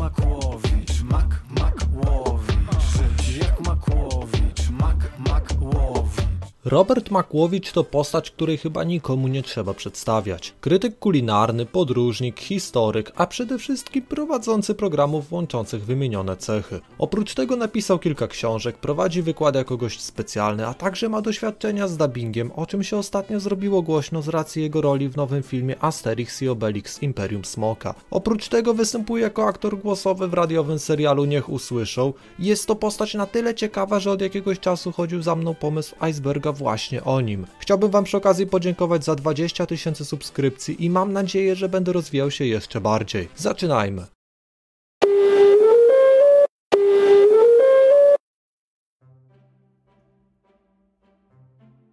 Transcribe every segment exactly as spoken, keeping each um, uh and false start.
jak Makłowicz, Mak, Makłowicz. Żyć jak Makłowicz, Mak, Makłowicz. Robert Makłowicz to postać, której chyba nikomu nie trzeba przedstawiać. Krytyk kulinarny, podróżnik, historyk, a przede wszystkim prowadzący programów łączących wymienione cechy. Oprócz tego napisał kilka książek, prowadzi wykłady jako gość specjalny, a także ma doświadczenia z dubbingiem, o czym się ostatnio zrobiło głośno z racji jego roli w nowym filmie Asterix i Obelix Imperium Smoka. Oprócz tego występuje jako aktor głosowy w radiowym serialu Niech Usłyszą. Jest to postać na tyle ciekawa, że od jakiegoś czasu chodził za mną pomysł Iceberga właśnie o nim. Chciałbym wam przy okazji podziękować za dwadzieścia tysięcy subskrypcji i mam nadzieję, że będę rozwijał się jeszcze bardziej. Zaczynajmy!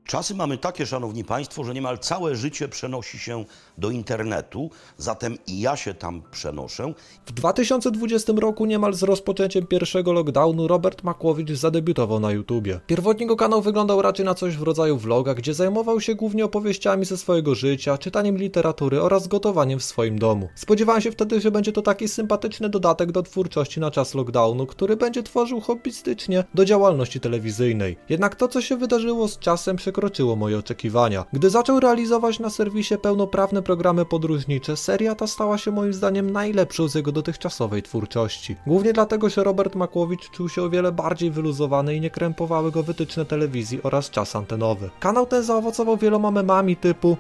Czasy mamy takie, szanowni państwo, że niemal całe życie przenosi się do internetu, zatem i ja się tam przenoszę. W dwa tysiące dwudziestym roku, niemal z rozpoczęciem pierwszego lockdownu, Robert Makłowicz zadebiutował na YouTubie. Pierwotnie jego kanał wyglądał raczej na coś w rodzaju vloga, gdzie zajmował się głównie opowieściami ze swojego życia, czytaniem literatury oraz gotowaniem w swoim domu. Spodziewałem się wtedy, że będzie to taki sympatyczny dodatek do twórczości na czas lockdownu, który będzie tworzył hobbystycznie do działalności telewizyjnej. Jednak to, co się wydarzyło z czasem, przekroczyło przekroczyło moje oczekiwania. Gdy zaczął realizować na serwisie pełnoprawne programy podróżnicze, seria ta stała się moim zdaniem najlepszą z jego dotychczasowej twórczości. Głównie dlatego, że Robert Makłowicz czuł się o wiele bardziej wyluzowany i nie krępowały go wytyczne telewizji oraz czas antenowy. Kanał ten zaowocował wieloma memami typu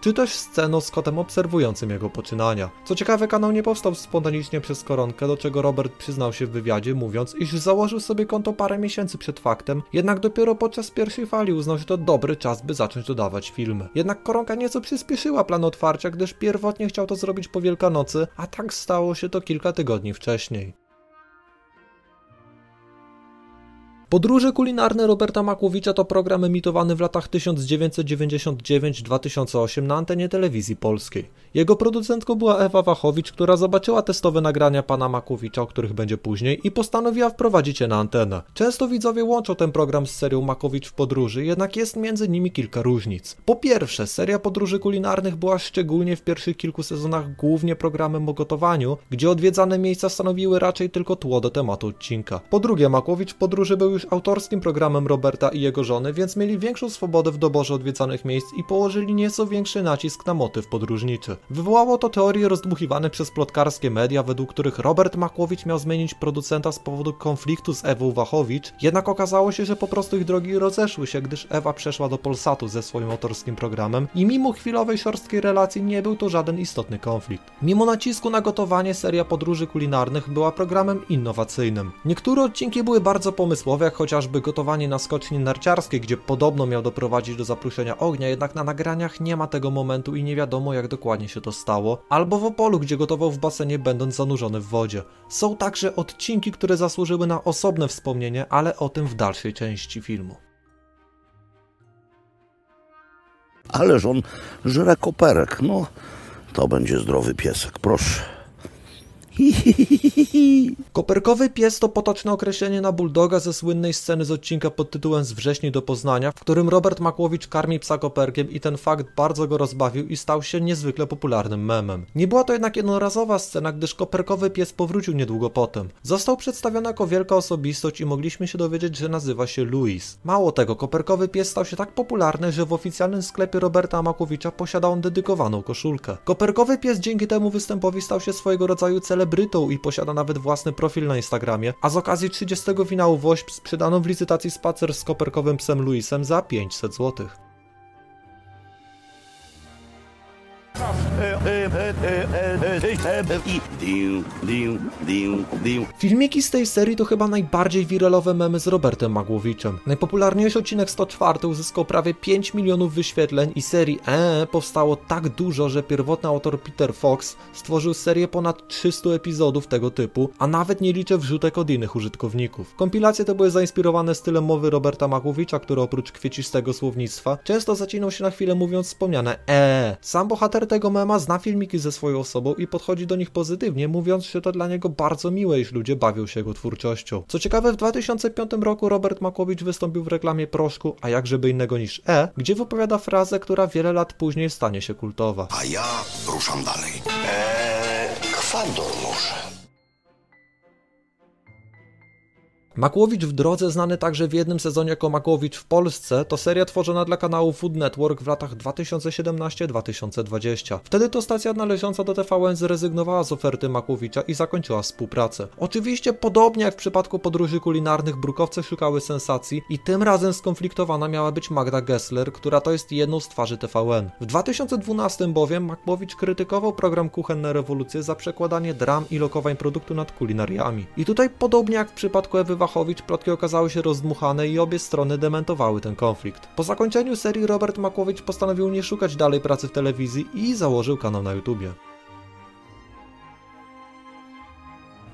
czy też sceną z kotem obserwującym jego poczynania. Co ciekawe, kanał nie powstał spontanicznie przez koronę, do czego Robert przyznał się w wywiadzie, mówiąc, iż założył sobie konto parę miesięcy przed faktem, jednak dopiero podczas pierwszej fali uznał, że to dobry czas, by zacząć dodawać filmy. Jednak koronka nieco przyspieszyła plan otwarcia, gdyż pierwotnie chciał to zrobić po Wielkanocy, a tak stało się to kilka tygodni wcześniej. Podróże kulinarne Roberta Makłowicza to program emitowany w latach tysiąc dziewięćset dziewięćdziesiąt dziewięć do dwa tysiące osiem na antenie telewizji polskiej. Jego producentką była Ewa Wachowicz, która zobaczyła testowe nagrania pana Makłowicza, o których będzie później, i postanowiła wprowadzić je na antenę. Często widzowie łączą ten program z serią Makłowicz w podróży, jednak jest między nimi kilka różnic. Po pierwsze, seria podróży kulinarnych była szczególnie w pierwszych kilku sezonach głównie programem o gotowaniu, gdzie odwiedzane miejsca stanowiły raczej tylko tło do tematu odcinka. Po drugie, Makłowicz w podróży był już autorskim programem Roberta i jego żony, więc mieli większą swobodę w doborze odwiedzanych miejsc i położyli nieco większy nacisk na motyw podróżniczy. Wywołało to teorie rozdmuchiwane przez plotkarskie media, według których Robert Makłowicz miał zmienić producenta z powodu konfliktu z Ewą Wachowicz, jednak okazało się, że po prostu ich drogi rozeszły się, gdyż Ewa przeszła do Polsatu ze swoim autorskim programem i mimo chwilowej szorstkiej relacji nie był to żaden istotny konflikt. Mimo nacisku na gotowanie, seria podróży kulinarnych była programem innowacyjnym. Niektóre odcinki były bardzo pomysłowe, jak chociażby gotowanie na skoczni narciarskiej, gdzie podobno miał doprowadzić do zapruszenia ognia, jednak na nagraniach nie ma tego momentu i nie wiadomo, jak dokładnie się to stało, albo w Opolu, gdzie gotował w basenie, będąc zanurzony w wodzie. Są także odcinki, które zasłużyły na osobne wspomnienie, ale o tym w dalszej części filmu. Ależ on żre koperek, no to będzie zdrowy piesek, proszę. Koperkowy pies to potoczne określenie na bulldoga ze słynnej sceny z odcinka pod tytułem Z Wrześni do Poznania, w którym Robert Makłowicz karmi psa koperkiem i ten fakt bardzo go rozbawił i stał się niezwykle popularnym memem. Nie była to jednak jednorazowa scena, gdyż koperkowy pies powrócił niedługo potem. Został przedstawiony jako wielka osobistość i mogliśmy się dowiedzieć, że nazywa się Louis. Mało tego, koperkowy pies stał się tak popularny, że w oficjalnym sklepie Roberta Makłowicza posiadał on dedykowaną koszulkę. Koperkowy pies dzięki temu występowi stał się swojego rodzaju celebrytą i posiada nawet własny profil na Instagramie, a z okazji trzydziestego finału WOŚP sprzedano w licytacji spacer z koperkowym psem Louisem za pięćset złotych. Filmiki z tej serii to chyba najbardziej wiralowe memy z Robertem Makłowiczem. Najpopularniejszy odcinek sto cztery uzyskał prawie pięć milionów wyświetleń i serii E E powstało tak dużo, że pierwotny autor Peter Fox stworzył serię ponad trzystu epizodów tego typu, a nawet nie liczę wrzutek od innych użytkowników. Kompilacje te były zainspirowane stylem mowy Roberta Makłowicza, który oprócz kwiecistego słownictwa często zacinał się na chwilę, mówiąc wspomniane E E. Sam bohater tego mema zna filmiki ze swoją osobą i po podchodzi do nich pozytywnie, mówiąc, że to dla niego bardzo miłe, iż ludzie bawią się jego twórczością. Co ciekawe, w dwa tysiące piątym roku Robert Makłowicz wystąpił w reklamie proszku, a jakżeby innego niż E, gdzie wypowiada frazę, która wiele lat później stanie się kultowa. A ja ruszam dalej. Eee, kwador może. Makłowicz w drodze, znany także w jednym sezonie jako Makłowicz w Polsce, to seria tworzona dla kanału Food Network w latach dwa tysiące siedemnasty do dwa tysiące dwudziestego. Wtedy to stacja należąca do T V N zrezygnowała z oferty Makłowicza i zakończyła współpracę. Oczywiście, podobnie jak w przypadku podróży kulinarnych, brukowce szukały sensacji i tym razem skonfliktowana miała być Magda Gessler, która to jest jedną z twarzy T V N. W dwa tysiące dwunastym bowiem Makłowicz krytykował program Kuchenne Rewolucje za przekładanie dram i lokowań produktu nad kulinariami. I tutaj, podobnie jak w przypadku Ewy Wachowicz, plotki okazały się rozdmuchane i obie strony dementowały ten konflikt. Po zakończeniu serii Robert Makłowicz postanowił nie szukać dalej pracy w telewizji i założył kanał na YouTubie.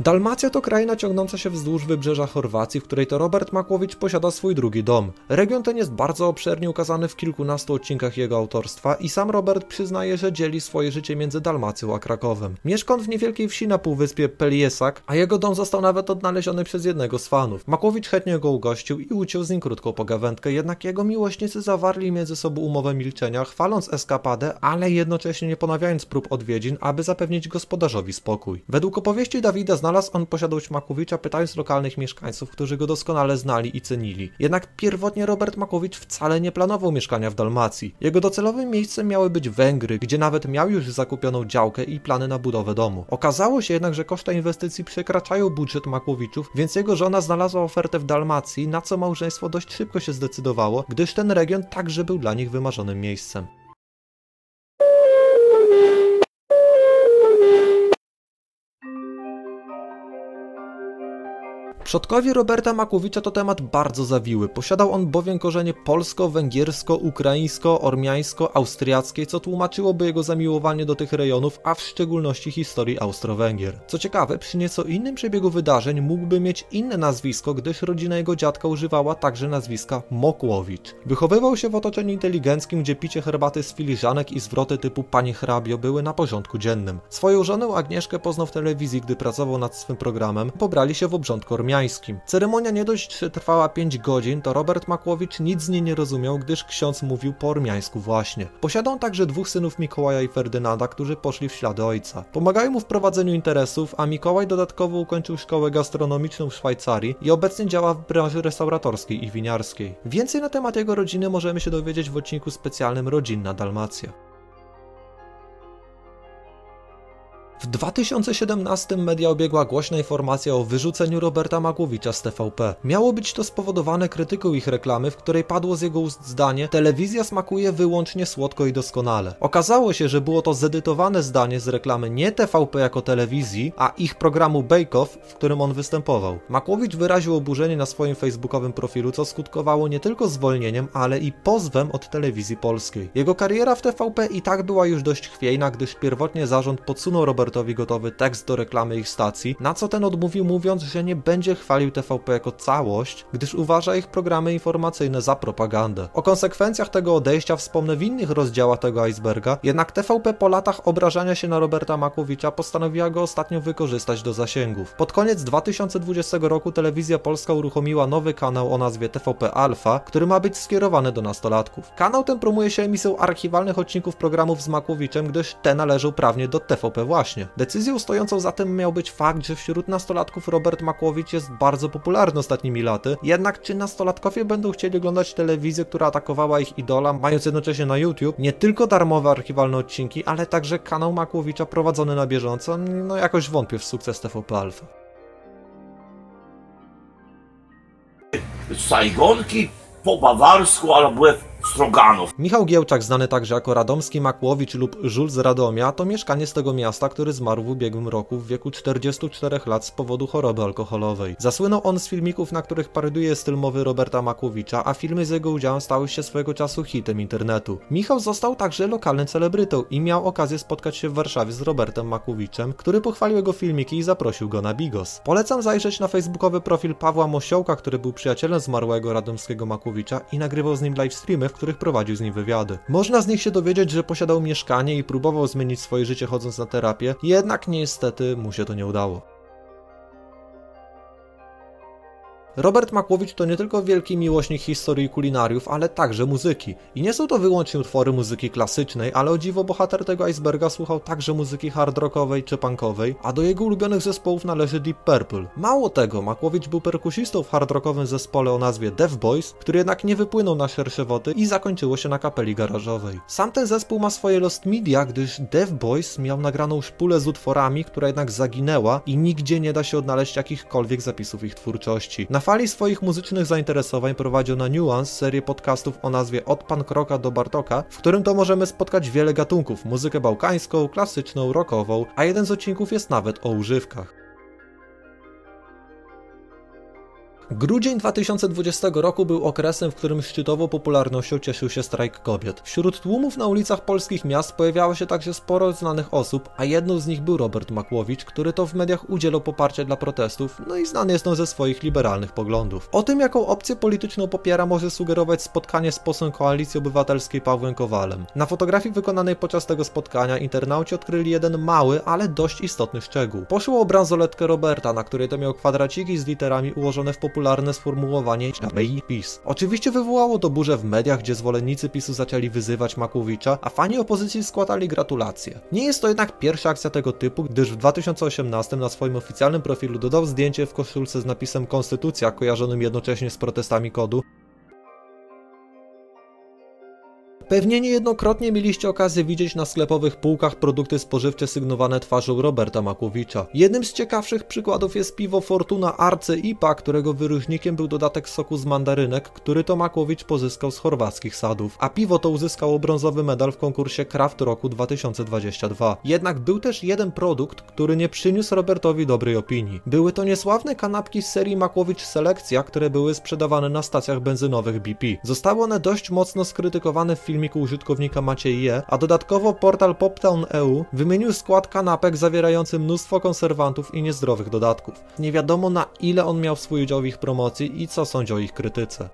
Dalmacja to kraina ciągnąca się wzdłuż wybrzeża Chorwacji, w której to Robert Makłowicz posiada swój drugi dom. Region ten jest bardzo obszernie ukazany w kilkunastu odcinkach jego autorstwa i sam Robert przyznaje, że dzieli swoje życie między Dalmacją a Krakowem. Mieszka on w niewielkiej wsi na półwyspie Pelješac, a jego dom został nawet odnaleziony przez jednego z fanów. Makłowicz chętnie go ugościł i uciął z nim krótką pogawędkę, jednak jego miłośnicy zawarli między sobą umowę milczenia, chwaląc eskapadę, ale jednocześnie nie ponawiając prób odwiedzin, aby zapewnić gospodarzowi spokój. Według opowieści Dawida znalazł on posiadłość Makłowicza, pytając lokalnych mieszkańców, którzy go doskonale znali i cenili. Jednak pierwotnie Robert Makłowicz wcale nie planował mieszkania w Dalmacji. Jego docelowym miejscem miały być Węgry, gdzie nawet miał już zakupioną działkę i plany na budowę domu. Okazało się jednak, że koszty inwestycji przekraczają budżet Makłowiczów, więc jego żona znalazła ofertę w Dalmacji, na co małżeństwo dość szybko się zdecydowało, gdyż ten region także był dla nich wymarzonym miejscem. Przodkowie Roberta Makłowicza to temat bardzo zawiły, posiadał on bowiem korzenie polsko-węgiersko-ukraińsko-ormiańsko-austriackie, co tłumaczyłoby jego zamiłowanie do tych rejonów, a w szczególności historii Austro-Węgier. Co ciekawe, przy nieco innym przebiegu wydarzeń mógłby mieć inne nazwisko, gdyż rodzina jego dziadka używała także nazwiska Makłowicz. Wychowywał się w otoczeniu inteligenckim, gdzie picie herbaty z filiżanek i zwroty typu panie hrabio były na porządku dziennym. Swoją żonę Agnieszkę poznał w telewizji, gdy pracował nad swym programem, pobrali się w obrządku ormiańskim. Ceremonia nie dość, że trwała pięć godzin, to Robert Makłowicz nic z niej nie rozumiał, gdyż ksiądz mówił po ormiańsku właśnie. Posiadał także dwóch synów, Mikołaja i Ferdynanda, którzy poszli w ślady ojca. Pomagają mu w prowadzeniu interesów, a Mikołaj dodatkowo ukończył szkołę gastronomiczną w Szwajcarii i obecnie działa w branży restauratorskiej i winiarskiej. Więcej na temat jego rodziny możemy się dowiedzieć w odcinku specjalnym Rodzinna Dalmacja. W dwa tysiące siedemnastym media obiegła głośna informacja o wyrzuceniu Roberta Makłowicza z T V P. Miało być to spowodowane krytyką ich reklamy, w której padło z jego ust zdanie: telewizja smakuje wyłącznie słodko i doskonale. Okazało się, że było to zedytowane zdanie z reklamy nie T V P jako telewizji, a ich programu Bake Off, w którym on występował. Makłowicz wyraził oburzenie na swoim facebookowym profilu, co skutkowało nie tylko zwolnieniem, ale i pozwem od telewizji polskiej. Jego kariera w T V P i tak była już dość chwiejna, gdyż pierwotnie zarząd podsunął Roberta gotowy tekst do reklamy ich stacji, na co ten odmówił, mówiąc, że nie będzie chwalił T V P jako całość, gdyż uważa ich programy informacyjne za propagandę. O konsekwencjach tego odejścia wspomnę w innych rozdziałach tego iceberga, jednak T V P po latach obrażania się na Roberta Makłowicza postanowiła go ostatnio wykorzystać do zasięgów. Pod koniec dwa tysiące dwudziestego roku Telewizja Polska uruchomiła nowy kanał o nazwie T V P Alpha, który ma być skierowany do nastolatków. Kanał ten promuje się emisją archiwalnych odcinków programów z Makłowiczem, gdyż te należą prawnie do T V P właśnie. Decyzją stojącą za tym miał być fakt, że wśród nastolatków Robert Makłowicz jest bardzo popularny ostatnimi laty, jednak czy nastolatkowie będą chcieli oglądać telewizję, która atakowała ich idola, mając jednocześnie na YouTube nie tylko darmowe archiwalne odcinki, ale także kanał Makłowicza prowadzony na bieżąco? No jakoś wątpię w sukces T V P Alpha. Sajgonki po bawarsku albo Stroganów. Michał Giełczak, znany także jako Radomski Makłowicz lub Żul z Radomia, to mieszkaniec tego miasta, który zmarł w ubiegłym roku w wieku czterdziestu czterech lat z powodu choroby alkoholowej. Zasłynął on z filmików, na których paroduje styl mowy Roberta Makłowicza, a filmy z jego udziałem stały się swojego czasu hitem internetu. Michał został także lokalnym celebrytą i miał okazję spotkać się w Warszawie z Robertem Makłowiczem, który pochwalił jego filmiki i zaprosił go na bigos. Polecam zajrzeć na facebookowy profil Pawła Mosiołka, który był przyjacielem zmarłego Radomskiego Makłowicza i nagrywał z nim livestreamy, których prowadził z nim wywiady. Można z nich się dowiedzieć, że posiadał mieszkanie i próbował zmienić swoje życie chodząc na terapię, jednak niestety mu się to nie udało. Robert Makłowicz to nie tylko wielki miłośnik historii kulinariów, ale także muzyki. I nie są to wyłącznie utwory muzyki klasycznej, ale o dziwo bohater tego iceberga słuchał także muzyki hard rockowej czy punkowej, a do jego ulubionych zespołów należy Deep Purple. Mało tego, Makłowicz był perkusistą w hard rockowym zespole o nazwie Death Boys, który jednak nie wypłynął na szersze wody i zakończyło się na kapeli garażowej. Sam ten zespół ma swoje lost media, gdyż Death Boys miał nagraną szpulę z utworami, która jednak zaginęła i nigdzie nie da się odnaleźć jakichkolwiek zapisów ich twórczości. Na fali swoich muzycznych zainteresowań prowadził na Nuance serię podcastów o nazwie Od Pankroka do Bartoka, w którym to możemy spotkać wiele gatunków, muzykę bałkańską, klasyczną, rockową, a jeden z odcinków jest nawet o używkach. Grudzień dwa tysiące dwudziestego roku był okresem, w którym szczytową popularnością cieszył się strajk kobiet. Wśród tłumów na ulicach polskich miast pojawiało się także sporo znanych osób, a jedną z nich był Robert Makłowicz, który to w mediach udzielał poparcia dla protestów, no i znany jest on ze swoich liberalnych poglądów. O tym, jaką opcję polityczną popiera, może sugerować spotkanie z posłem Koalicji Obywatelskiej Pawłem Kowalem. Na fotografii wykonanej podczas tego spotkania internauci odkryli jeden mały, ale dość istotny szczegół. Poszło o bransoletkę Roberta, na której to miał kwadraciki z literami ułożone w popularne sformułowanie i PiS. Oczywiście wywołało to burzę w mediach, gdzie zwolennicy PiSu zaczęli wyzywać Makłowicza, a fani opozycji składali gratulacje. Nie jest to jednak pierwsza akcja tego typu, gdyż w dwa tysiące osiemnastym na swoim oficjalnym profilu dodał zdjęcie w koszulce z napisem Konstytucja, kojarzonym jednocześnie z protestami kodu. Pewnie niejednokrotnie mieliście okazję widzieć na sklepowych półkach produkty spożywcze sygnowane twarzą Roberta Makłowicza. Jednym z ciekawszych przykładów jest piwo Fortuna Arcy I P A, którego wyróżnikiem był dodatek soku z mandarynek, który to Makłowicz pozyskał z chorwackich sadów, a piwo to uzyskało brązowy medal w konkursie Craft roku dwa tysiące dwudziestego drugiego. Jednak był też jeden produkt, który nie przyniósł Robertowi dobrej opinii. Były to niesławne kanapki z serii Makłowicz Selekcja, które były sprzedawane na stacjach benzynowych B P. Zostały one dość mocno skrytykowane w filmie filmiku użytkownika Maciej Je, a dodatkowo portal poptown kropka e u wymienił skład kanapek zawierający mnóstwo konserwantów i niezdrowych dodatków. Nie wiadomo, na ile on miał swój udział w ich promocji i co sądzi o ich krytyce.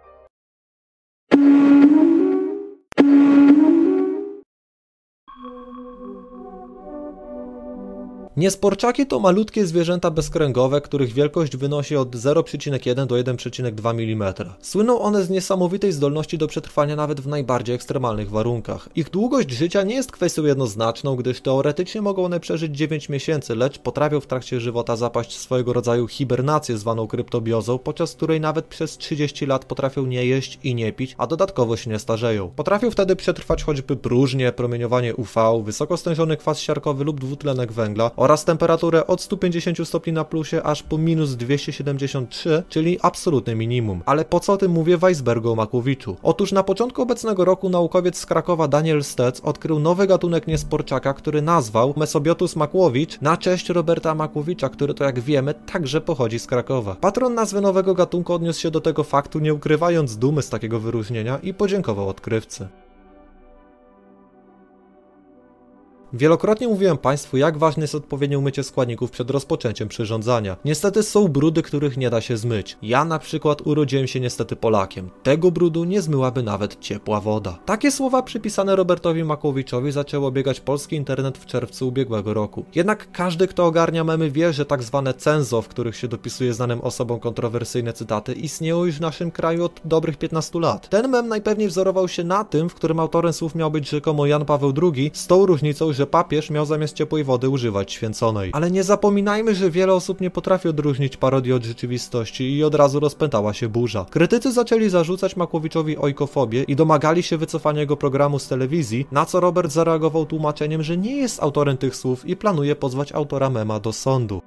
Niesporczaki to malutkie zwierzęta bezkręgowe, których wielkość wynosi od zera przecinek jeden do jeden przecinek dwa milimetra. Słyną one z niesamowitej zdolności do przetrwania nawet w najbardziej ekstremalnych warunkach. Ich długość życia nie jest kwestią jednoznaczną, gdyż teoretycznie mogą one przeżyć dziewięć miesięcy, lecz potrafią w trakcie żywota zapaść w swojego rodzaju hibernację zwaną kryptobiozą, podczas której nawet przez trzydzieści lat potrafią nie jeść i nie pić, a dodatkowo się nie starzeją. Potrafią wtedy przetrwać choćby próżnię, promieniowanie U V, wysokostężony kwas siarkowy lub dwutlenek węgla, oraz temperaturę od stu pięćdziesięciu stopni na plusie aż po minus dwieście siedemdziesiąt trzy, czyli absolutne minimum. Ale po co o tym mówię w icebergu o Makłowiczu? Otóż na początku obecnego roku naukowiec z Krakowa Daniel Stec odkrył nowy gatunek niesporczaka, który nazwał Mesobiotus Makłowicz na cześć Roberta Makłowicza, który to, jak wiemy, także pochodzi z Krakowa. Patron nazwy nowego gatunku odniósł się do tego faktu, nie ukrywając dumy z takiego wyróżnienia i podziękował odkrywcy. Wielokrotnie mówiłem Państwu, jak ważne jest odpowiednie umycie składników przed rozpoczęciem przyrządzania. Niestety są brudy, których nie da się zmyć. Ja na przykład urodziłem się niestety Polakiem. Tego brudu nie zmyłaby nawet ciepła woda. Takie słowa przypisane Robertowi Makłowiczowi zaczęło biegać polski internet w czerwcu ubiegłego roku. Jednak każdy, kto ogarnia memy, wie, że tak zwane cenzo, w których się dopisuje znanym osobom kontrowersyjne cytaty, istnieją już w naszym kraju od dobrych piętnastu lat. Ten mem najpewniej wzorował się na tym, w którym autorem słów miał być rzekomo Jan Paweł drugi, z tą różnicą, że że papież miał zamiast ciepłej wody używać święconej. Ale nie zapominajmy, że wiele osób nie potrafi odróżnić parodii od rzeczywistości i od razu rozpętała się burza. Krytycy zaczęli zarzucać Makłowiczowi ojkofobię i domagali się wycofania jego programu z telewizji, na co Robert zareagował tłumaczeniem, że nie jest autorem tych słów i planuje pozwać autora mema do sądu.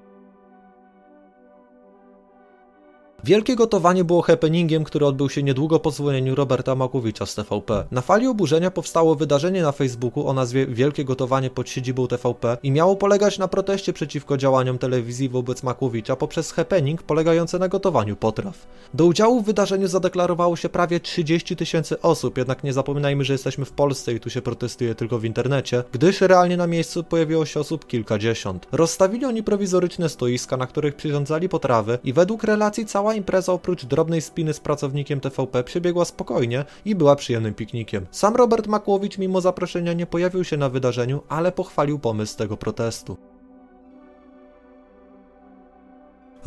Wielkie Gotowanie było happeningiem, który odbył się niedługo po zwolnieniu Roberta Makłowicza z T V P. Na fali oburzenia powstało wydarzenie na Facebooku o nazwie Wielkie Gotowanie pod siedzibą T V P i miało polegać na proteście przeciwko działaniom telewizji wobec Makłowicza poprzez happening polegający na gotowaniu potraw. Do udziału w wydarzeniu zadeklarowało się prawie trzydzieści tysięcy osób, jednak nie zapominajmy, że jesteśmy w Polsce i tu się protestuje tylko w internecie, gdyż realnie na miejscu pojawiło się osób kilkadziesiąt. Rozstawili oni prowizoryczne stoiska, na których przyrządzali potrawy i według relacji cała impreza oprócz drobnej spiny z pracownikiem T V P przebiegła spokojnie i była przyjemnym piknikiem. Sam Robert Makłowicz mimo zaproszenia nie pojawił się na wydarzeniu, ale pochwalił pomysł tego protestu.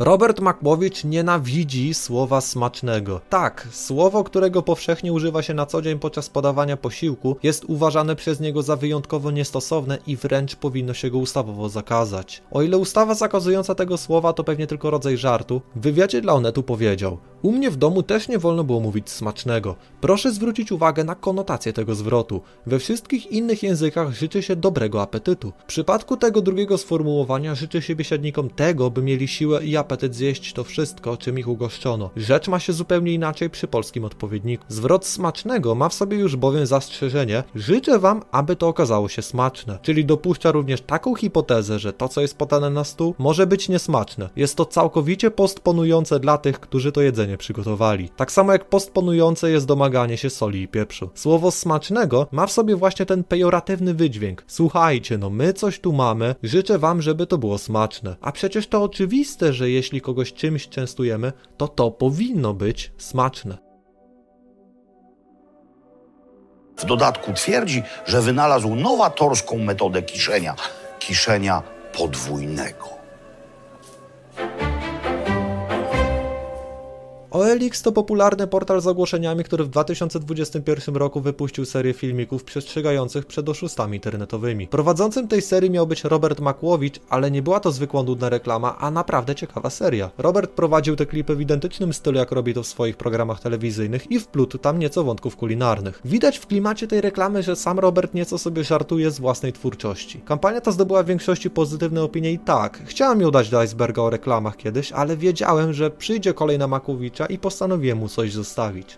Robert Makłowicz nienawidzi słowa smacznego. Tak, słowo, którego powszechnie używa się na co dzień podczas podawania posiłku, jest uważane przez niego za wyjątkowo niestosowne i wręcz powinno się go ustawowo zakazać. O ile ustawa zakazująca tego słowa to pewnie tylko rodzaj żartu, w wywiadzie dla Onetu powiedział: u mnie w domu też nie wolno było mówić smacznego. Proszę zwrócić uwagę na konotację tego zwrotu. We wszystkich innych językach życzy się dobrego apetytu. W przypadku tego drugiego sformułowania życzy się biesiadnikom tego, by mieli siłę i apetyt zjeść to wszystko, czym ich ugoszczono. Rzecz ma się zupełnie inaczej przy polskim odpowiedniku. Zwrot smacznego ma w sobie już bowiem zastrzeżenie: życzę wam, aby to okazało się smaczne. Czyli dopuszcza również taką hipotezę, że to, co jest podane na stół, może być niesmaczne. Jest to całkowicie postponujące dla tych, którzy to jedzenie przygotowali. Tak samo jak postponujące jest domaganie się soli i pieprzu. Słowo smacznego ma w sobie właśnie ten pejoratywny wydźwięk. Słuchajcie, no my coś tu mamy, życzę wam, żeby to było smaczne. A przecież to oczywiste, że jeśli kogoś czymś częstujemy, to to powinno być smaczne. W dodatku twierdzi, że wynalazł nowatorską metodę kiszenia. Kiszenia podwójnego. O L X to popularny portal z ogłoszeniami, który w dwa tysiące dwudziestym pierwszym roku wypuścił serię filmików przestrzegających przed oszustami internetowymi. Prowadzącym tej serii miał być Robert Makłowicz, ale nie była to zwykła nudna reklama, a naprawdę ciekawa seria. Robert prowadził te klipy w identycznym stylu, jak robi to w swoich programach telewizyjnych, i wplótł tam nieco wątków kulinarnych. Widać w klimacie tej reklamy, że sam Robert nieco sobie żartuje z własnej twórczości. Kampania ta zdobyła w większości pozytywne opinie i tak, chciałem ją dać do iceberga o reklamach kiedyś, ale wiedziałem, że przyjdzie kolej na Makłowicz i postanowiłem mu coś zostawić.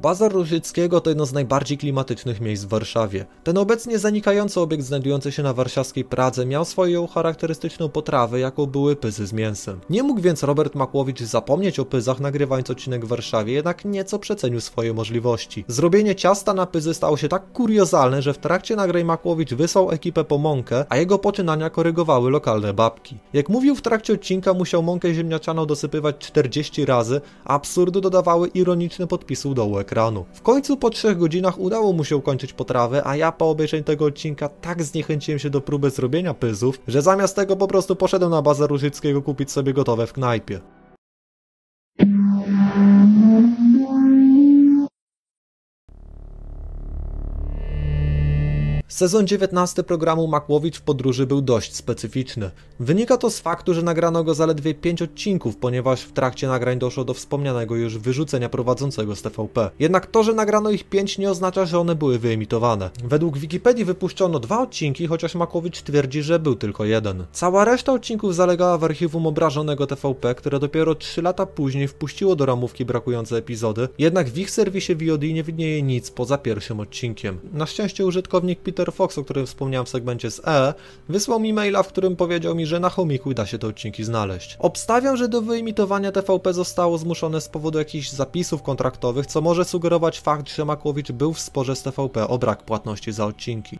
Bazar Różyckiego to jedno z najbardziej klimatycznych miejsc w Warszawie. Ten obecnie zanikający obiekt znajdujący się na warszawskiej Pradze miał swoją charakterystyczną potrawę, jaką były pyzy z mięsem. Nie mógł więc Robert Makłowicz zapomnieć o pyzach, nagrywając odcinek w Warszawie, jednak nieco przecenił swoje możliwości. Zrobienie ciasta na pyzy stało się tak kuriozalne, że w trakcie nagrań Makłowicz wysłał ekipę po mąkę, a jego poczynania korygowały lokalne babki. Jak mówił w trakcie odcinka, musiał mąkę ziemniaczaną dosypywać czterdzieści razy, a absurdu dodawały ironiczne podpisy u dołu ekranu. W końcu po trzech godzinach udało mu się ukończyć potrawę, a ja po obejrzeniu tego odcinka tak zniechęciłem się do próby zrobienia pyzów, że zamiast tego po prostu poszedłem na Bazar Różyckiego kupić sobie gotowe w knajpie. Sezon dziewiętnasty programu Makłowicz w podróży był dość specyficzny. Wynika to z faktu, że nagrano go zaledwie pięć odcinków, ponieważ w trakcie nagrań doszło do wspomnianego już wyrzucenia prowadzącego z T V P. Jednak to, że nagrano ich pięć, nie oznacza, że one były wyemitowane. Według Wikipedii wypuszczono dwa odcinki, chociaż Makłowicz twierdzi, że był tylko jeden. Cała reszta odcinków zalegała w archiwum obrażonego T V P, które dopiero trzy lata później wpuściło do ramówki brakujące epizody, jednak w ich serwisie V O D nie widnieje nic poza pierwszym odcinkiem. Na szczęście użytkownik Peter Fox, o którym wspomniałem w segmencie z E, wysłał mi maila, w którym powiedział mi, że na chomiku da się te odcinki znaleźć. Obstawiam, że do wyimitowania T V P zostało zmuszone z powodu jakichś zapisów kontraktowych, co może sugerować fakt, że Makłowicz był w sporze z T V P o brak płatności za odcinki.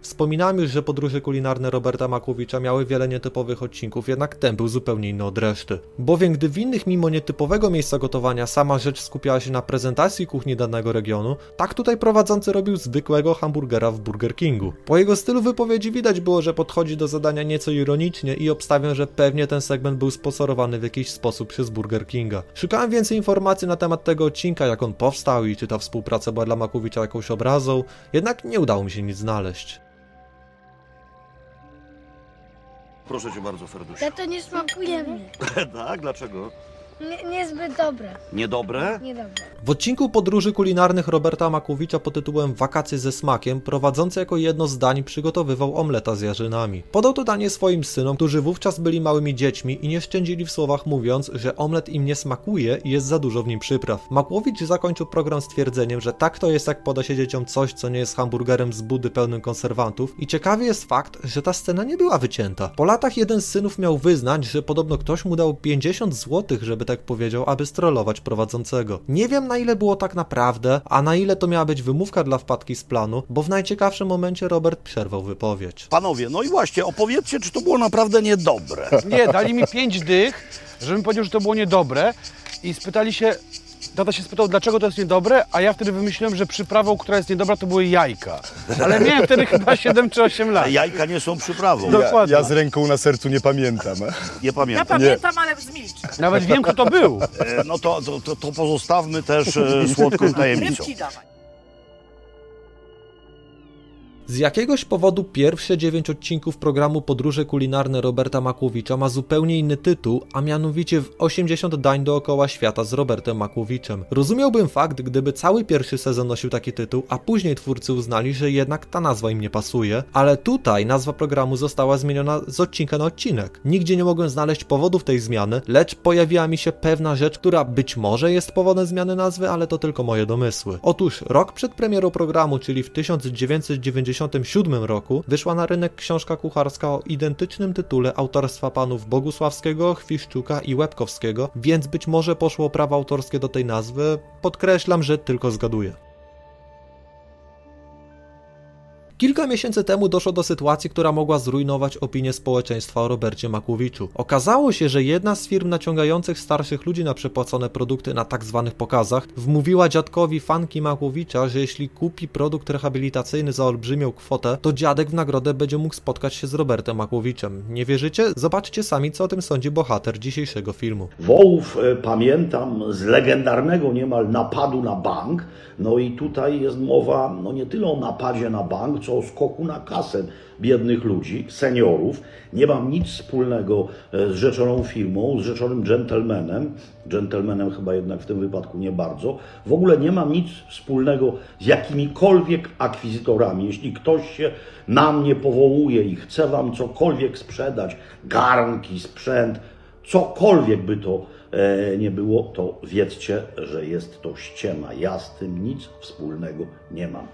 Wspominałem już, że podróże kulinarne Roberta Makłowicza miały wiele nietypowych odcinków, jednak ten był zupełnie inny od reszty. Bowiem gdy w innych, mimo nietypowego miejsca gotowania, sama rzecz skupiała się na prezentacji kuchni danego regionu, tak tutaj prowadzący robił zwykłego hamburgera w Burger Kingu. Po jego stylu wypowiedzi widać było, że podchodzi do zadania nieco ironicznie i obstawiam, że pewnie ten segment był sponsorowany w jakiś sposób przez Burger Kinga. Szukałem więcej informacji na temat tego odcinka, jak on powstał i czy ta współpraca była dla Makłowicza jakąś obrazą, jednak nie udało mi się nic znaleźć. Proszę cię bardzo, Ferdusiu. Ja to nie smakuje mnie. Tak? Dlaczego? Nie, niezbyt dobre. Niedobre? Niedobre. W odcinku podróży kulinarnych Roberta Makłowicza pod tytułem Wakacje ze smakiem prowadzący jako jedno z dań przygotowywał omleta z jarzynami. Podał to danie swoim synom, którzy wówczas byli małymi dziećmi i nie szczędzili w słowach, mówiąc, że omlet im nie smakuje i jest za dużo w nim przypraw. Makłowicz zakończył program stwierdzeniem, że tak to jest, jak poda się dzieciom coś, co nie jest hamburgerem z budy pełnym konserwantów, i ciekawy jest fakt, że ta scena nie była wycięta. Po latach jeden z synów miał wyznać, że podobno ktoś mu dał pięćdziesiąt złotych, żeby tak powiedział, aby strollować prowadzącego. Nie wiem, na ile było tak naprawdę, a na ile to miała być wymówka dla wpadki z planu, bo w najciekawszym momencie Robert przerwał wypowiedź. Panowie, no i właśnie, opowiedzcie, czy to było naprawdę niedobre. Nie, dali mi pięć dych, żebym powiedział, że to było niedobre i spytali się... Tata się spytał, dlaczego to jest niedobre, a ja wtedy wymyśliłem, że przyprawą, która jest niedobra, to były jajka. Ale miałem wtedy chyba siedem czy osiem lat. Jajka nie są przyprawą. Dokładnie. Ja, ja z ręką na sercu nie pamiętam. Nie pamiętam. Ja pamiętam, nie. Ale zmilczę. Nawet wiem, kto to był. E, no to, to, to pozostawmy też e, słodką tajemnicą. Z jakiegoś powodu pierwsze dziewięć odcinków programu Podróże Kulinarne Roberta Makłowicza ma zupełnie inny tytuł, a mianowicie w osiemdziesiąt dań dookoła świata z Robertem Makłowiczem. Rozumiałbym fakt, gdyby cały pierwszy sezon nosił taki tytuł, a później twórcy uznali, że jednak ta nazwa im nie pasuje, ale tutaj nazwa programu została zmieniona z odcinka na odcinek. Nigdzie nie mogłem znaleźć powodów tej zmiany, lecz pojawiła mi się pewna rzecz, która być może jest powodem zmiany nazwy, ale to tylko moje domysły. Otóż rok przed premierą programu, czyli w tysiąc dziewięćset dziewięćdziesiątym w tysiąc dziewięćset dziewięćdziesiątym siódmym roku wyszła na rynek książka kucharska o identycznym tytule autorstwa panów Bogusławskiego, Chwiszczuka i Łebkowskiego, więc być może poszło o prawa autorskie do tej nazwy, podkreślam, że tylko zgaduję. Kilka miesięcy temu doszło do sytuacji, która mogła zrujnować opinię społeczeństwa o Robercie Makłowiczu. Okazało się, że jedna z firm naciągających starszych ludzi na przepłacone produkty na tak zwanych pokazach wmówiła dziadkowi fanki Makłowicza, że jeśli kupi produkt rehabilitacyjny za olbrzymią kwotę, to dziadek w nagrodę będzie mógł spotkać się z Robertem Makłowiczem. Nie wierzycie? Zobaczcie sami, co o tym sądzi bohater dzisiejszego filmu. Wołów pamiętam z legendarnego niemal napadu na bank. No i tutaj jest mowa no nie tyle o napadzie na bank, o skoku na kasę biednych ludzi, seniorów. Nie mam nic wspólnego z rzeczoną firmą, z rzeczonym dżentelmenem. Dżentelmenem chyba jednak w tym wypadku nie bardzo. W ogóle nie mam nic wspólnego z jakimikolwiek akwizytorami. Jeśli ktoś się na mnie powołuje i chce wam cokolwiek sprzedać, garnki, sprzęt, cokolwiek by to nie było, to wiedzcie, że jest to ściema. Ja z tym nic wspólnego nie mam.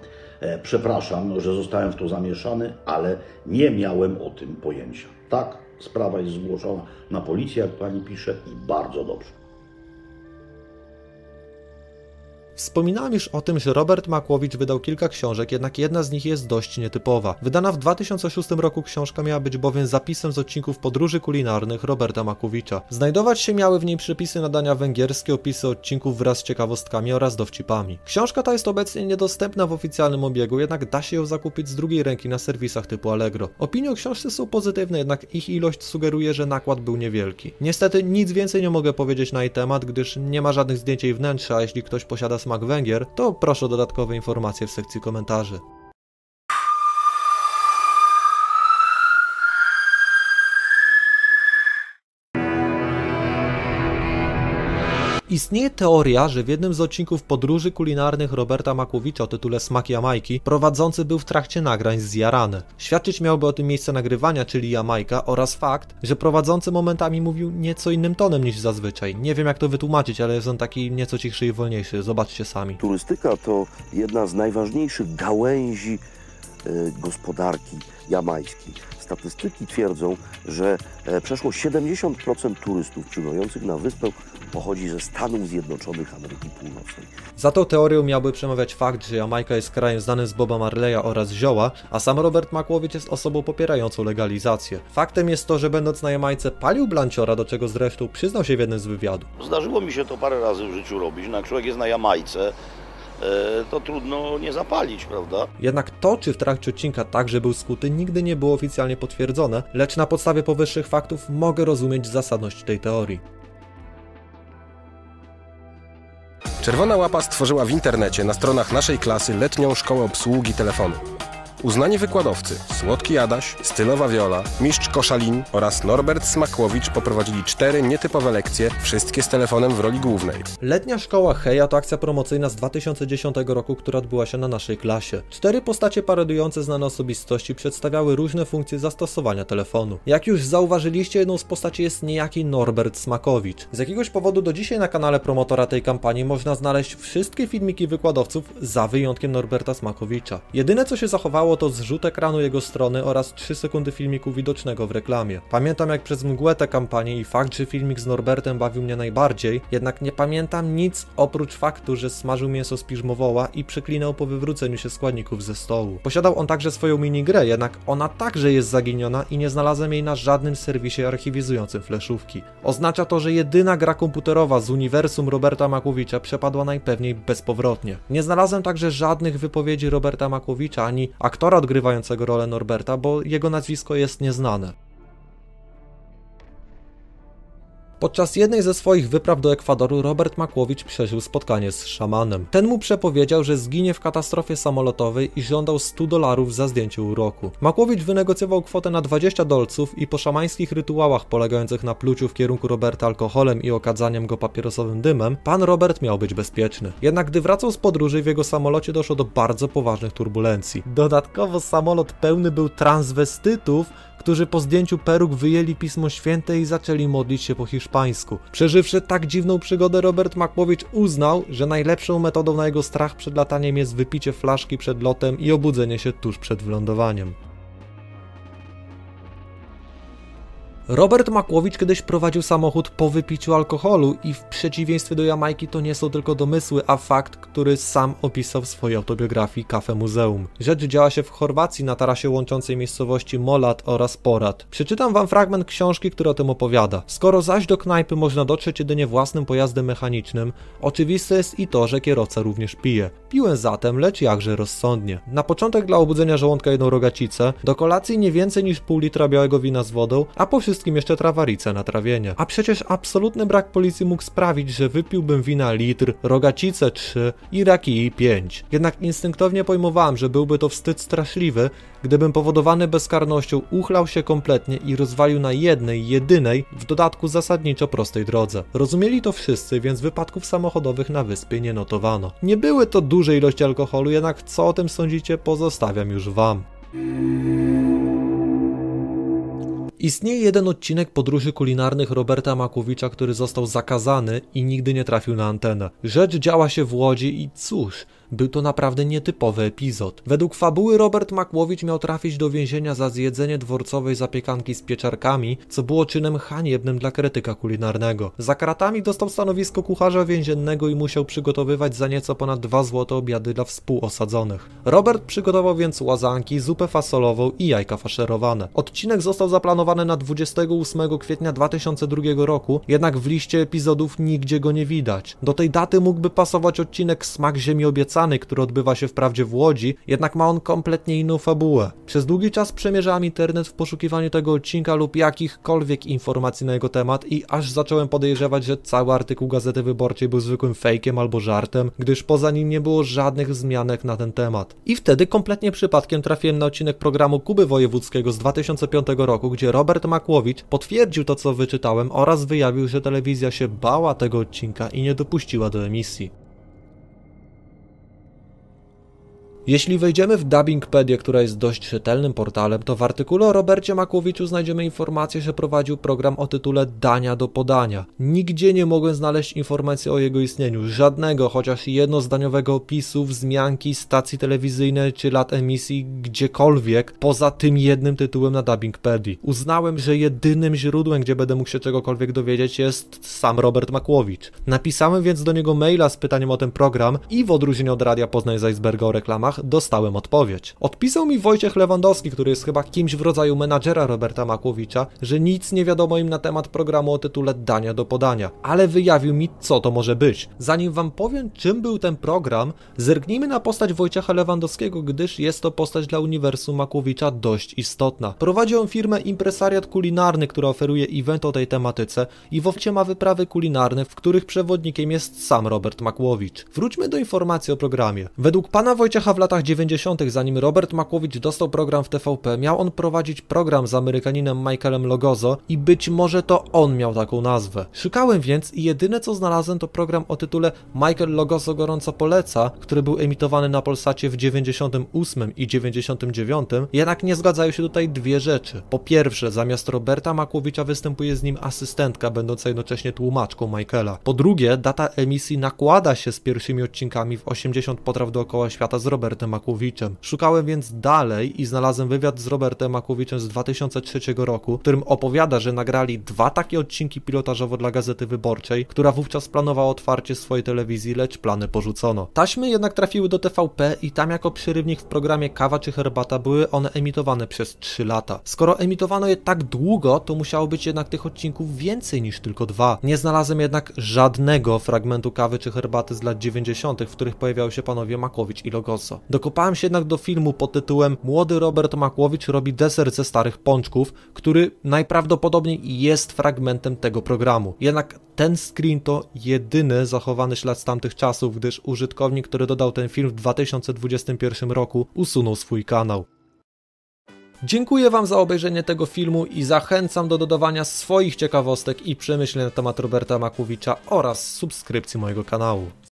Przepraszam, że zostałem w to zamieszany, ale nie miałem o tym pojęcia. Tak, sprawa jest zgłoszona na policję, jak pani pisze, i bardzo dobrze. Wspominałem już o tym, że Robert Makłowicz wydał kilka książek, jednak jedna z nich jest dość nietypowa. Wydana w dwa tysiące szóstym roku książka miała być bowiem zapisem z odcinków podróży kulinarnych Roberta Makłowicza. Znajdować się miały w niej przepisy na dania węgierskie, opisy odcinków wraz z ciekawostkami oraz dowcipami. Książka ta jest obecnie niedostępna w oficjalnym obiegu, jednak da się ją zakupić z drugiej ręki na serwisach typu Allegro. Opinie o książce są pozytywne, jednak ich ilość sugeruje, że nakład był niewielki. Niestety nic więcej nie mogę powiedzieć na jej temat, gdyż nie ma żadnych zdjęć jej wnętrza, a jeśli ktoś posiada smak Węgier, to proszę o dodatkowe informacje w sekcji komentarzy. Istnieje teoria, że w jednym z odcinków podróży kulinarnych Roberta Makłowicza o tytule Smak Jamajki prowadzący był w trakcie nagrań zjarany. Świadczyć miałoby o tym miejsce nagrywania, czyli Jamajka, oraz fakt, że prowadzący momentami mówił nieco innym tonem niż zazwyczaj. Nie wiem, jak to wytłumaczyć, ale jest on taki nieco cichszy i wolniejszy. Zobaczcie sami. Turystyka to jedna z najważniejszych gałęzi y, gospodarki jamajskiej. Statystyki twierdzą, że przeszło siedemdziesiąt procent turystów przybyjących na wyspę pochodzi ze Stanów Zjednoczonych Ameryki Północnej. Za tą teorią miałby przemawiać fakt, że Jamajka jest krajem znanym z Boba Marleya oraz zioła, a sam Robert Makłowicz jest osobą popierającą legalizację. Faktem jest to, że będąc na Jamajce palił blanciora, do czego zresztą przyznał się w jednym z wywiadów. Zdarzyło mi się to parę razy w życiu robić, no jak człowiek jest na Jamajce, to trudno nie zapalić, prawda? Jednak to, czy w trakcie odcinka także był skuty, nigdy nie było oficjalnie potwierdzone, lecz na podstawie powyższych faktów mogę rozumieć zasadność tej teorii. Czerwona Łapa stworzyła w internecie na stronach naszej klasy letnią szkołę obsługi telefonu. Uznani wykładowcy Słodki Adaś, Stylowa Wiola, Mistrz Koszalin oraz Norbert Smakłowicz poprowadzili cztery nietypowe lekcje, wszystkie z telefonem w roli głównej. Letnia Szkoła Heja to akcja promocyjna z dwa tysiące dziesiątego roku, która odbyła się na naszej klasie. Cztery postacie parodujące znane osobistości przedstawiały różne funkcje zastosowania telefonu. Jak już zauważyliście, jedną z postaci jest niejaki Norbert Smakłowicz. Z jakiegoś powodu do dzisiaj na kanale promotora tej kampanii można znaleźć wszystkie filmiki wykładowców za wyjątkiem Norberta Smakłowicza. Jedyne, co się zachowało, oznaczało to zrzut ekranu jego strony oraz trzy sekundy filmiku widocznego w reklamie. Pamiętam jak przez mgłę tę kampanię i fakt, że filmik z Norbertem bawił mnie najbardziej, jednak nie pamiętam nic oprócz faktu, że smażył mięso z piżmowoła i przeklinał po wywróceniu się składników ze stołu. Posiadał on także swoją minigrę, jednak ona także jest zaginiona i nie znalazłem jej na żadnym serwisie archiwizującym fleszówki. Oznacza to, że jedyna gra komputerowa z uniwersum Roberta Makłowicza przepadła najpewniej bezpowrotnie. Nie znalazłem także żadnych wypowiedzi Roberta Makłowicza ani aktora odgrywającego rolę Norberta, bo jego nazwisko jest nieznane. Podczas jednej ze swoich wypraw do Ekwadoru Robert Makłowicz przeżył spotkanie z szamanem. Ten mu przepowiedział, że zginie w katastrofie samolotowej i żądał stu dolarów za zdjęcie uroku. Makłowicz wynegocjował kwotę na dwadzieścia dolców i po szamańskich rytuałach polegających na pluciu w kierunku Roberta alkoholem i okadzaniem go papierosowym dymem, pan Robert miał być bezpieczny. Jednak gdy wracał z podróży, w jego samolocie doszło do bardzo poważnych turbulencji. Dodatkowo samolot pełny był transwestytów, którzy po zdjęciu peruk wyjęli Pismo Święte i zaczęli modlić się po hiszpańsku. Przeżywszy tak dziwną przygodę, Robert Makłowicz uznał, że najlepszą metodą na jego strach przed lataniem jest wypicie flaszki przed lotem i obudzenie się tuż przed wylądowaniem. Robert Makłowicz kiedyś prowadził samochód po wypiciu alkoholu i w przeciwieństwie do Jamajki to nie są tylko domysły, a fakt, który sam opisał w swojej autobiografii Cafe Muzeum. Rzecz działa się w Chorwacji na tarasie łączącej miejscowości Molat oraz Porad. Przeczytam wam fragment książki, który o tym opowiada. Skoro zaś do knajpy można dotrzeć jedynie własnym pojazdem mechanicznym, oczywiste jest i to, że kierowca również pije. Piłem zatem, lecz jakże rozsądnie. Na początek dla obudzenia żołądka jedną rogacicę, do kolacji nie więcej niż pół litra białego wina z wodą, a po wszystkim jeszcze trawarica na trawienie. A przecież absolutny brak policji mógł sprawić, że wypiłbym wina litr, rogacice trzy i rakii pięć. Jednak instynktownie pojmowałem, że byłby to wstyd straszliwy, gdybym powodowany bezkarnością uchlał się kompletnie i rozwalił na jednej, jedynej, w dodatku zasadniczo prostej drodze. Rozumieli to wszyscy, więc wypadków samochodowych na wyspie nie notowano. Nie były to duże ilości alkoholu, jednak co o tym sądzicie, pozostawiam już wam. Istnieje jeden odcinek Podróży Kulinarnych Roberta Makłowicza, który został zakazany i nigdy nie trafił na antenę. Rzecz działa się w Łodzi i cóż, był to naprawdę nietypowy epizod. Według fabuły Robert Makłowicz miał trafić do więzienia za zjedzenie dworcowej zapiekanki z pieczarkami, co było czynem haniebnym dla krytyka kulinarnego. Za kratami dostał stanowisko kucharza więziennego i musiał przygotowywać za nieco ponad dwa złote obiady dla współosadzonych. Robert przygotował więc łazanki, zupę fasolową i jajka faszerowane. Odcinek został zaplanowany na dwudziestego ósmego kwietnia dwa tysiące drugiego roku, jednak w liście epizodów nigdzie go nie widać. Do tej daty mógłby pasować odcinek Smak Ziemi Obiecanej, który odbywa się wprawdzie w Łodzi, jednak ma on kompletnie inną fabułę. Przez długi czas przemierzałem internet w poszukiwaniu tego odcinka lub jakichkolwiek informacji na jego temat i aż zacząłem podejrzewać, że cały artykuł Gazety Wyborczej był zwykłym fejkiem albo żartem, gdyż poza nim nie było żadnych wzmianek na ten temat. I wtedy kompletnie przypadkiem trafiłem na odcinek programu Kuby Wojewódzkiego z dwa tysiące piątego roku, gdzie Robert Makłowicz potwierdził to, co wyczytałem oraz wyjawił, że telewizja się bała tego odcinka i nie dopuściła do emisji. Jeśli wejdziemy w Dubbingpedię, która jest dość czytelnym portalem, to w artykule o Robercie Makłowiczu znajdziemy informację, że prowadził program o tytule Dania do Podania. Nigdzie nie mogłem znaleźć informacji o jego istnieniu, żadnego, chociaż jednozdaniowego opisu, wzmianki, stacji telewizyjnej czy lat emisji gdziekolwiek, poza tym jednym tytułem na Dubbingpedii. Uznałem, że jedynym źródłem, gdzie będę mógł się czegokolwiek dowiedzieć, jest sam Robert Makłowicz. Napisałem więc do niego maila z pytaniem o ten program i w odróżnieniu od Radia Poznań z Iceberga o reklamach, dostałem odpowiedź. Odpisał mi Wojciech Lewandowski, który jest chyba kimś w rodzaju menadżera Roberta Makłowicza, że nic nie wiadomo im na temat programu o tytule Dania do Podania, ale wyjawił mi, co to może być. Zanim wam powiem, czym był ten program, zerknijmy na postać Wojciecha Lewandowskiego, gdyż jest to postać dla uniwersum Makłowicza dość istotna. Prowadzi on firmę Impresariat Kulinarny, która oferuje event o tej tematyce i w ofercie ma wyprawy kulinarne, w których przewodnikiem jest sam Robert Makłowicz. Wróćmy do informacji o programie. Według pana Wojciecha w W latach dziewięćdziesiątych, zanim Robert Makłowicz dostał program w T V P, miał on prowadzić program z Amerykaninem Michaelem Logozo i być może to on miał taką nazwę. Szukałem więc i jedyne co znalazłem to program o tytule Michael Logozo gorąco poleca, który był emitowany na Polsacie w dziewięćdziesiątym ósmym i dziewięćdziesiątym dziewiątym, jednak nie zgadzają się tutaj dwie rzeczy. Po pierwsze, zamiast Roberta Makłowicza występuje z nim asystentka, będąca jednocześnie tłumaczką Michaela. Po drugie, data emisji nakłada się z pierwszymi odcinkami w osiemdziesiąt potraw dookoła świata z Robertem Robertem Makłowiczem. Szukałem więc dalej i znalazłem wywiad z Robertem Makłowiczem z dwa tysiące trzeciego roku, w którym opowiada, że nagrali dwa takie odcinki pilotażowo dla Gazety Wyborczej, która wówczas planowała otwarcie swojej telewizji, lecz plany porzucono. Taśmy jednak trafiły do T V P i tam jako przerywnik w programie Kawa czy Herbata były one emitowane przez trzy lata. Skoro emitowano je tak długo, to musiało być jednak tych odcinków więcej niż tylko dwa. Nie znalazłem jednak żadnego fragmentu Kawy czy Herbaty z lat dziewięćdziesiątych, w których pojawiały się panowie Makłowicz i Logoso. Dokopałem się jednak do filmu pod tytułem Młody Robert Makłowicz robi deser ze starych pączków, który najprawdopodobniej jest fragmentem tego programu. Jednak ten screen to jedyny zachowany ślad z tamtych czasów, gdyż użytkownik, który dodał ten film w dwa tysiące dwudziestym pierwszym roku, usunął swój kanał. Dziękuję Wam za obejrzenie tego filmu i zachęcam do dodawania swoich ciekawostek i przemyśleń na temat Roberta Makłowicza oraz subskrypcji mojego kanału.